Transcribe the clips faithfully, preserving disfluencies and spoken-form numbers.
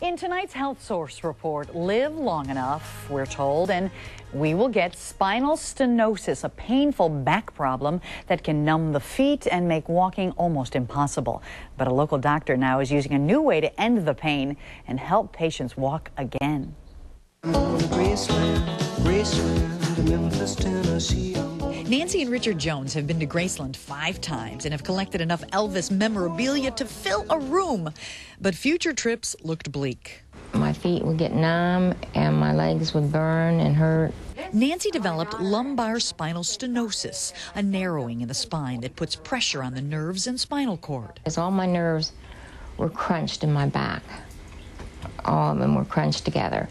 In tonight's Health Source report, live long enough, we're told, and we will get spinal stenosis, a painful back problem that can numb the feet and make walking almost impossible. But a local doctor now is using a new way to end the pain and help patients walk again. Nancy and Richard Jones have been to Graceland five times and have collected enough Elvis memorabilia to fill a room. But future trips looked bleak. My feet would get numb and my legs would burn and hurt. Nancy developed lumbar spinal stenosis, a narrowing in the spine that puts pressure on the nerves and spinal cord. As all my nerves were crunched in my back, all of them were crunched together.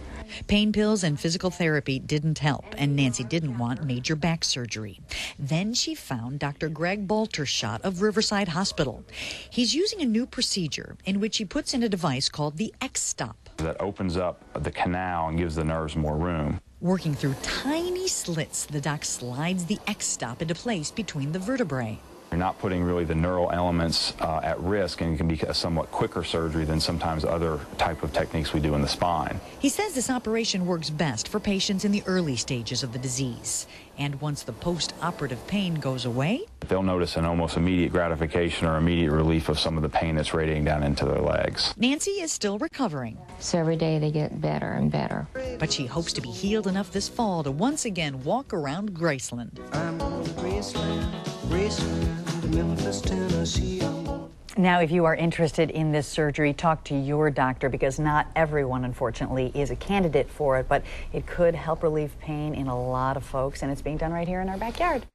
Pain pills and physical therapy didn't help, and Nancy didn't want major back surgery. Then she found Doctor Greg Baltershot of Riverside Hospital. He's using a new procedure in which he puts in a device called the X-Stop. That opens up the canal and gives the nerves more room. Working through tiny slits, the doc slides the X-Stop into place between the vertebrae. You're not putting really the neural elements uh, at risk, and it can be a somewhat quicker surgery than sometimes other type of techniques we do in the spine. He says this operation works best for patients in the early stages of the disease. And once the post-operative pain goes away, they'll notice an almost immediate gratification or immediate relief of some of the pain that's radiating down into their legs. Nancy is still recovering. So every day they get better and better. But she hopes to be healed enough this fall to once again walk around Graceland. I'm Graceland, Graceland. Memphis, Tennessee. Now, if you are interested in this surgery, talk to your doctor, because not everyone, unfortunately, is a candidate for it, but it could help relieve pain in a lot of folks, and it's being done right here in our backyard.